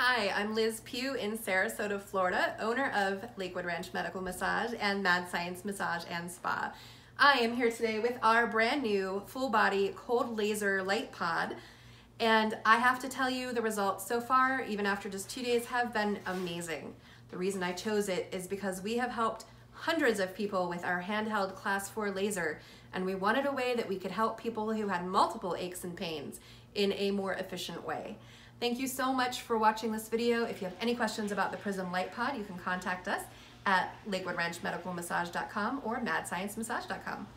Hi, I'm Liz Pugh in Sarasota, Florida, owner of Lakewood Ranch Medical Massage and Mad Science Massage and Spa. I am here today with our brand new full body cold laser light pod, and I have to tell you the results so far, even after just 2 days, have been amazing. The reason I chose it is because we have helped hundreds of people with our handheld Class IV laser, and we wanted a way that we could help people who had multiple aches and pains in a more efficient way. Thank you so much for watching this video. If you have any questions about the Prism Light Pod, you can contact us at lakewoodranchmedicalmassage.com or madsciencemassage.com.